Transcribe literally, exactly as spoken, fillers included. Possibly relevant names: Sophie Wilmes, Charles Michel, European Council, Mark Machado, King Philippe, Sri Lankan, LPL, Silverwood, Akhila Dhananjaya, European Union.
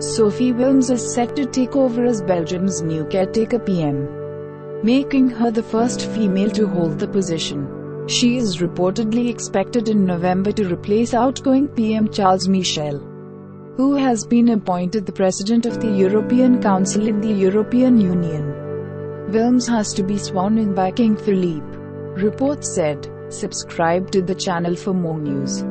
Sophie Wilmes is set to take over as Belgium's new caretaker P M, making her the first female to hold the position. She is reportedly expected in November to replace outgoing P M Charles Michel, who has been appointed the President of the European Council in the European Union. Wilmes has to be sworn in by King Philippe, reports said. Subscribe to the channel for more news.